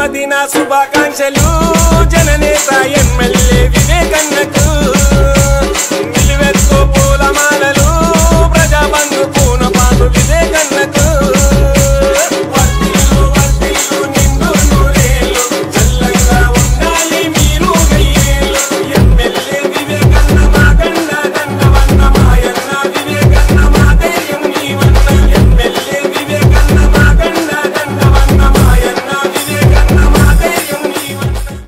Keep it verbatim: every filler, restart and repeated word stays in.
మదీనా శుభాకాంక్షలు జననేత ఎమ్మెల్యే వివేకన్నకు నిలువెత్తుకో పూలమాలలు.